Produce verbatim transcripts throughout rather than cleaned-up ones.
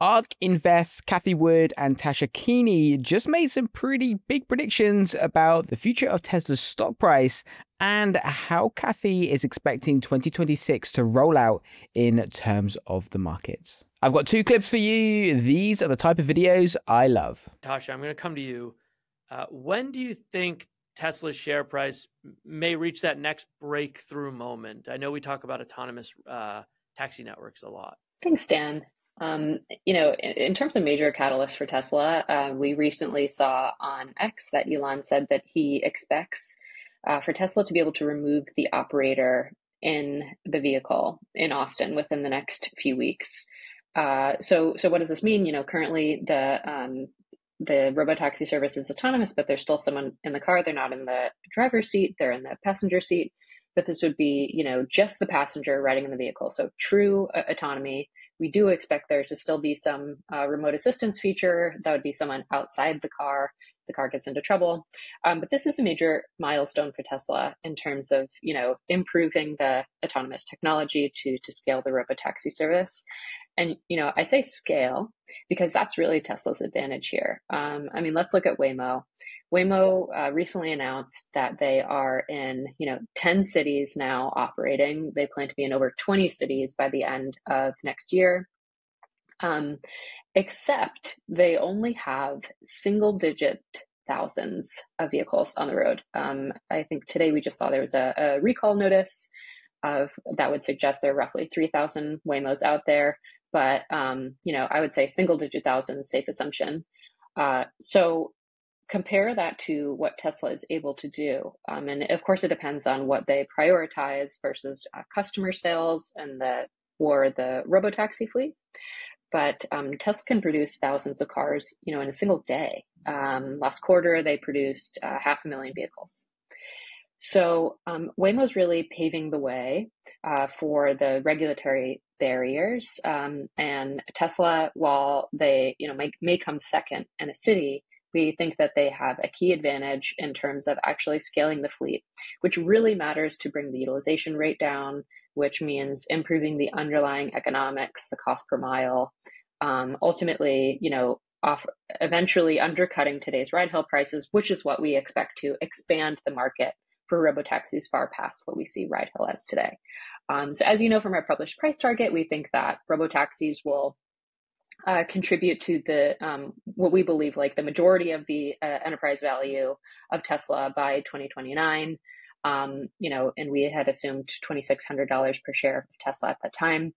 ARK Invest, Cathie Wood, and Tasha Keeney just made some pretty big predictions about the future of Tesla's stock price and how Cathie is expecting twenty twenty-six to roll out in terms of the markets. I've got two clips for you. These are the type of videos I love. Tasha, I'm going to come to you. Uh, when do you think Tesla's share price may reach that next breakthrough moment? I know we talk about autonomous uh, taxi networks a lot. Thanks, Dan. Um, you know, in, in terms of major catalysts for Tesla, uh, we recently saw on X that Elon said that he expects uh, for Tesla to be able to remove the operator in the vehicle in Austin within the next few weeks. Uh, so, so what does this mean? You know, currently the um, the robotaxi service is autonomous, but there's still someone in the car. They're not in the driver's seat; they're in the passenger seat. But this would be, you know, just the passenger riding in the vehicle. So true uh, autonomy. We do expect there to still be some uh, remote assistance feature. That would be someone outside the car if the car gets into trouble. Um, but this is a major milestone for Tesla in terms of, you know, improving the autonomous technology to, to scale the robotaxi service. And, you know, I say scale because that's really Tesla's advantage here. Um, I mean, let's look at Waymo. Waymo uh, recently announced that they are in, you know, ten cities now operating. They plan to be in over twenty cities by the end of next year. Um, except they only have single digit thousands of vehicles on the road. Um, I think today we just saw there was a, a recall notice of that would suggest there are roughly three thousand Waymos out there. But, um, you know, I would say single digit thousands, safe assumption. Uh, so compare that to what Tesla is able to do. Um, and of course, it depends on what they prioritize versus uh, customer sales and the or the robotaxi fleet. But um, Tesla can produce thousands of cars, you know, in a single day. Um, last quarter, they produced uh, half a million vehicles. So um, Waymo's really paving the way uh, for the regulatory barriers. Um, and Tesla, while they, you know, may, may come second in a city, we think that they have a key advantage in terms of actually scaling the fleet, which really matters to bring the utilization rate down, which means improving the underlying economics, the cost per mile, um, ultimately, you know, off, eventually undercutting today's ride hail prices, which is what we expect to expand the market for robotaxis far past what we see ride hail as today. Um, so as you know from our published price target, we think that robotaxis will Uh, contribute to the um, what we believe like the majority of the uh, enterprise value of Tesla by twenty twenty-nine, um, you know, and we had assumed twenty-six hundred dollars per share of Tesla at that time.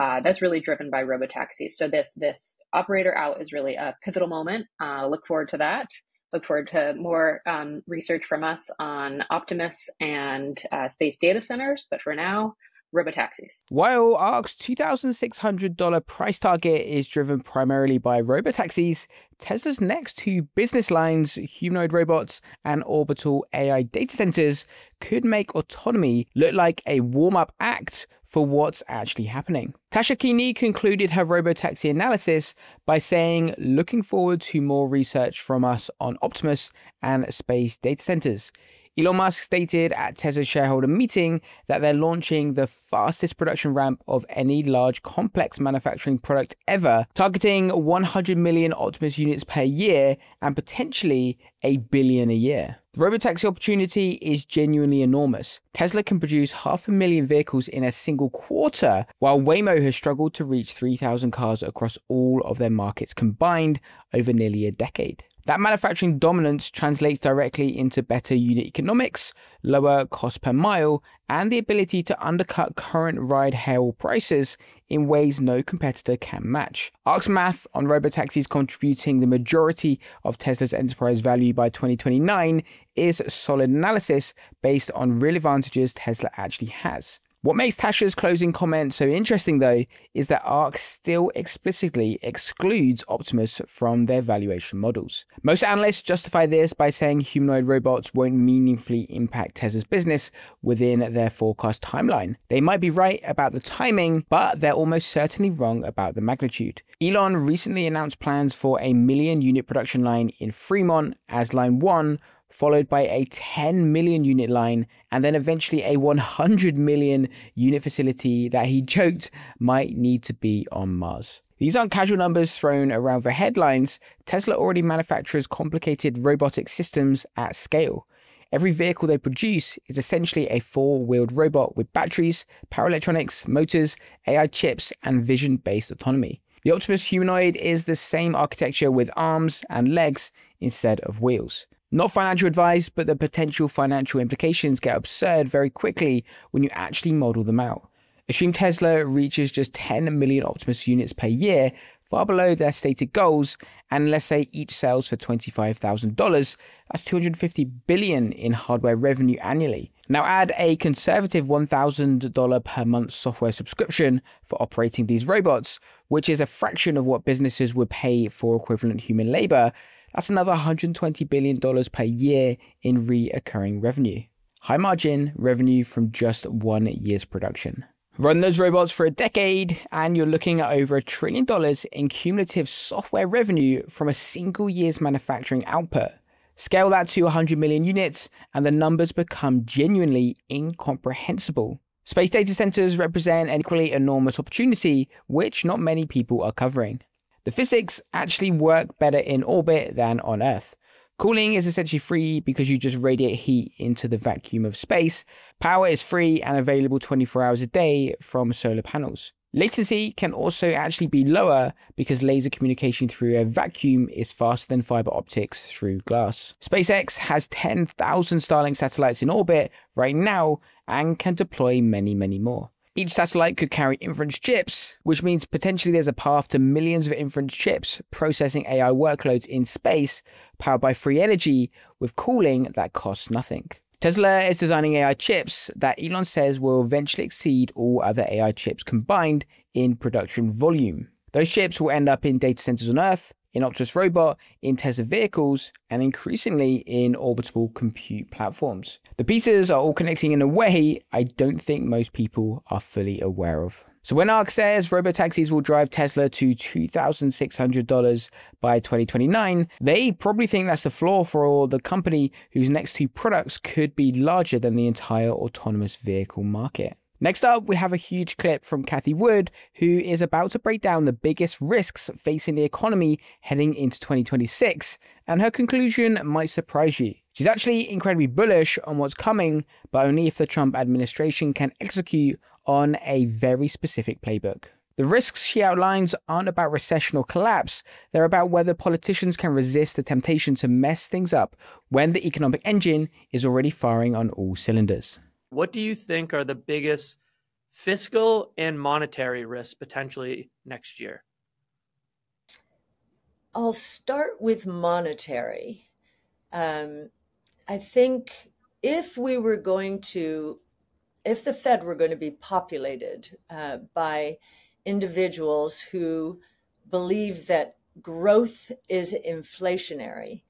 Uh, that's really driven by robotaxis. So this this operator out is really a pivotal moment. Uh, look forward to that. Look forward to more um, research from us on Optimus and uh, space data centers. But for now, robotaxis. While ARK's two thousand six hundred dollar price target is driven primarily by robotaxis, Tesla's next two business lines, humanoid robots and orbital A I data centers, could make autonomy look like a warm-up act for what's actually happening. Tasha Keeney concluded her robotaxi analysis by saying, looking forward to more research from us on Optimus and space data centers. Elon Musk stated at Tesla's shareholder meeting that they're launching the fastest production ramp of any large complex manufacturing product ever, targeting one hundred million Optimus units per year and potentially a billion a year. The robotaxi opportunity is genuinely enormous. Tesla can produce half a million vehicles in a single quarter, while Waymo has struggled to reach three thousand cars across all of their markets combined over nearly a decade. That manufacturing dominance translates directly into better unit economics, lower cost per mile, and the ability to undercut current ride hail prices in ways no competitor can match. ARK's math on robotaxis contributing the majority of Tesla's enterprise value by twenty twenty-nine is solid analysis based on real advantages Tesla actually has. What makes Tasha's closing comment so interesting, though, is that ARK still explicitly excludes Optimus from their valuation models. Most analysts justify this by saying humanoid robots won't meaningfully impact Tesla's business within their forecast timeline. They might be right about the timing, but they're almost certainly wrong about the magnitude. Elon recently announced plans for a million unit production line in Fremont as line one followed by a ten million unit line, and then eventually a one hundred million unit facility that he joked might need to be on Mars. These aren't casual numbers thrown around for headlines. Tesla already manufactures complicated robotic systems at scale. Every vehicle they produce is essentially a four-wheeled robot with batteries, power electronics, motors, A I chips, and vision-based autonomy. The Optimus humanoid is the same architecture with arms and legs instead of wheels. Not financial advice, but the potential financial implications get absurd very quickly when you actually model them out. Assume Tesla reaches just ten million Optimus units per year, far below their stated goals, and let's say each sells for twenty-five thousand dollars, that's two hundred fifty billion dollars in hardware revenue annually. Now add a conservative one thousand dollars per month software subscription for operating these robots, which is a fraction of what businesses would pay for equivalent human labor. That's another one hundred twenty billion dollars per year in recurring revenue. High margin revenue from just one year's production. Run those robots for a decade and you're looking at over a trillion dollars in cumulative software revenue from a single year's manufacturing output. Scale that to one hundred million units and the numbers become genuinely incomprehensible. Space data centers represent an equally enormous opportunity, which not many people are covering. The physics actually work better in orbit than on Earth. Cooling is essentially free because you just radiate heat into the vacuum of space. Power is free and available twenty-four hours a day from solar panels. Latency can also actually be lower because laser communication through a vacuum is faster than fiber optics through glass. SpaceX has ten thousand Starlink satellites in orbit right now and can deploy many, many more. Each satellite could carry inference chips, which means potentially there's a path to millions of inference chips processing A I workloads in space, powered by free energy with cooling that costs nothing. Tesla is designing A I chips that Elon says will eventually exceed all other A I chips combined in production volume. Those chips will end up in data centers on Earth, in Optimus robot, in Tesla vehicles, and increasingly in orbital compute platforms. The pieces are all connecting in a way I don't think most people are fully aware of. So when ARK says robotaxis will drive Tesla to two thousand six hundred dollars by twenty twenty-nine, they probably think that's the floor for all the company whose next two products could be larger than the entire autonomous vehicle market. Next up, we have a huge clip from Cathie Wood, who is about to break down the biggest risks facing the economy heading into twenty twenty-six, and her conclusion might surprise you. She's actually incredibly bullish on what's coming, but only if the Trump administration can execute on a very specific playbook. The risks she outlines aren't about recession or collapse, they're about whether politicians can resist the temptation to mess things up when the economic engine is already firing on all cylinders. What do you think are the biggest fiscal and monetary risks potentially next year? I'll start with monetary. Um, I think if we were going to, if the Fed were going to be populated uh, by individuals who believe that growth is inflationary,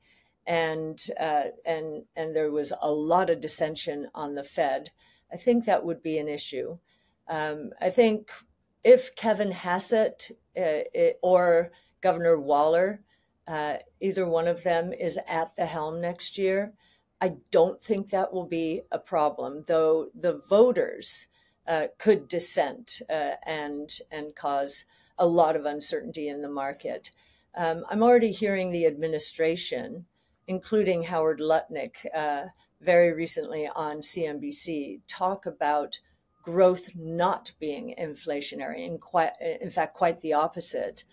And, uh, and, and there was a lot of dissension on the Fed, I think that would be an issue. Um, I think if Kevin Hassett uh, or Governor Waller, uh, either one of them is at the helm next year, I don't think that will be a problem, though the voters uh, could dissent uh, and, and cause a lot of uncertainty in the market. Um, I'm already hearing the administration, including Howard Lutnick, uh, very recently on C N B C, talk about growth not being inflationary, and quite, in fact, quite the opposite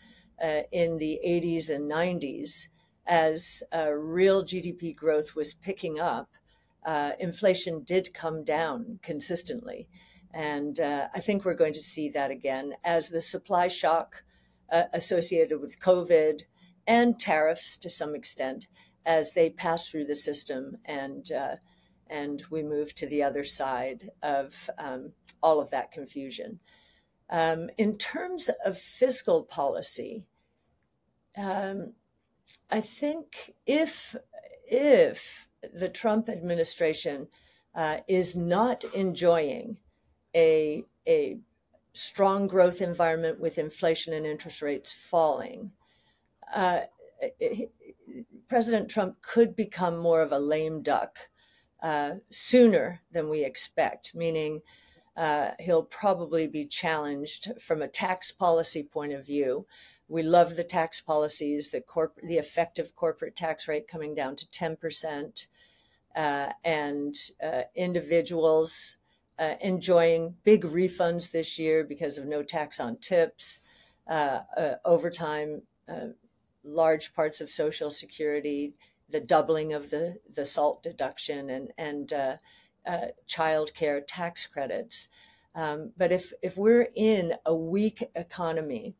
uh, in the eighties and nineties. As uh, real G D P growth was picking up, uh, inflation did come down consistently. And uh, I think we're going to see that again as the supply shock uh, associated with COVID and tariffs to some extent, as they pass through the system and uh, and we move to the other side of um, all of that confusion. Um, in terms of fiscal policy, um, I think if, if the Trump administration uh, is not enjoying a, a strong growth environment with inflation and interest rates falling, uh, it, President Trump could become more of a lame duck uh, sooner than we expect, meaning uh, he'll probably be challenged from a tax policy point of view. We love the tax policies, the, corp- the effective corporate tax rate coming down to ten percent, uh, and uh, individuals uh, enjoying big refunds this year because of no tax on tips, uh, uh, overtime, uh, large parts of Social Security, the doubling of the, the SALT deduction, and, and uh, uh, child care tax credits. Um, but if, if we're in a weak economy,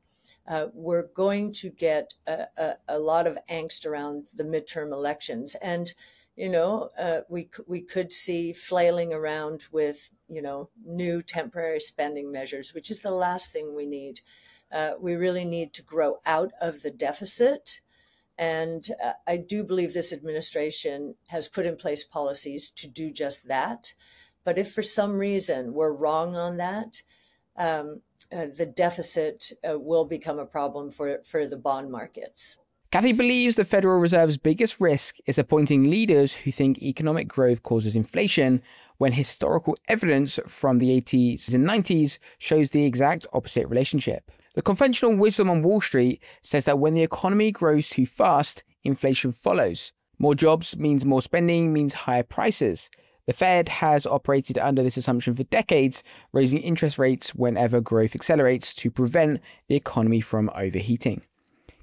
Uh, we're going to get a, a, a lot of angst around the midterm elections. And, you know, uh, we, we could see flailing around with, you know, new temporary spending measures, which is the last thing we need. Uh, we really need to grow out of the deficit. And uh, I do believe this administration has put in place policies to do just that. But if for some reason we're wrong on that, um, Uh, the deficit uh, will become a problem for, for the bond markets. Cathie believes the Federal Reserve's biggest risk is appointing leaders who think economic growth causes inflation, when historical evidence from the eighties and nineties shows the exact opposite relationship. The conventional wisdom on Wall Street says that when the economy grows too fast, inflation follows. More jobs means more spending, means higher prices. The Fed has operated under this assumption for decades, raising interest rates whenever growth accelerates to prevent the economy from overheating.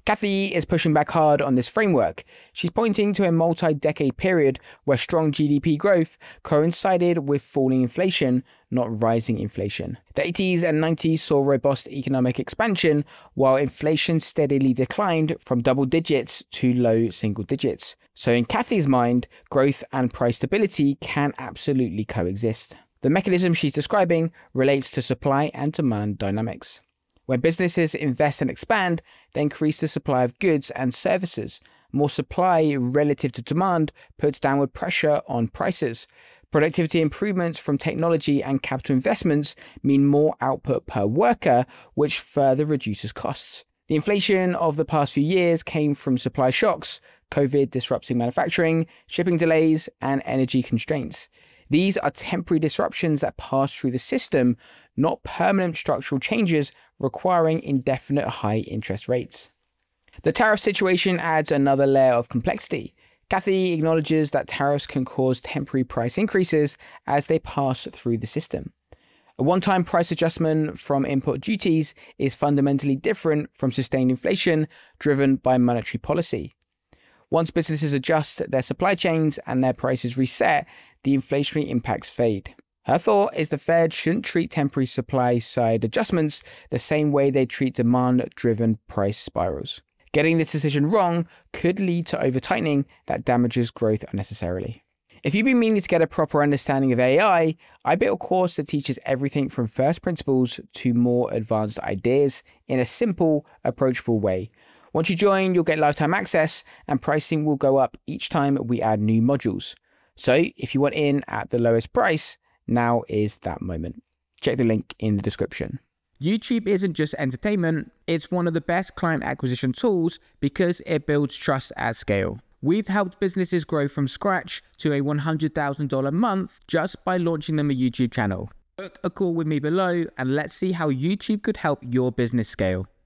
Cathie is pushing back hard on this framework. She's pointing to a multi-decade period where strong G D P growth coincided with falling inflation, not rising inflation. The eighties and nineties saw robust economic expansion, while inflation steadily declined from double digits to low single digits. So in Cathie's mind, growth and price stability can absolutely coexist. The mechanism she's describing relates to supply and demand dynamics. When businesses invest and expand, they increase the supply of goods and services. More supply relative to demand puts downward pressure on prices. Productivity improvements from technology and capital investments mean more output per worker, which further reduces costs. The inflation of the past few years came from supply shocks, COVID disrupting manufacturing, shipping delays, and energy constraints. These are temporary disruptions that pass through the system, not permanent structural changes requiring indefinite high interest rates. The tariff situation adds another layer of complexity. Cathie acknowledges that tariffs can cause temporary price increases as they pass through the system. A one-time price adjustment from import duties is fundamentally different from sustained inflation driven by monetary policy. Once businesses adjust their supply chains and their prices reset, the inflationary impacts fade. Her thought is the Fed shouldn't treat temporary supply-side adjustments the same way they treat demand-driven price spirals. Getting this decision wrong could lead to over-tightening that damages growth unnecessarily. If you've been meaning to get a proper understanding of A I, I built a course that teaches everything from first principles to more advanced ideas in a simple, approachable way. Once you join, you'll get lifetime access, and pricing will go up each time we add new modules. So if you want in at the lowest price, now is that moment. Check the link in the description. YouTube isn't just entertainment, it's one of the best client acquisition tools because it builds trust at scale. We've helped businesses grow from scratch to a one hundred thousand dollars a month just by launching them a YouTube channel. Book a call with me below and let's see how YouTube could help your business scale.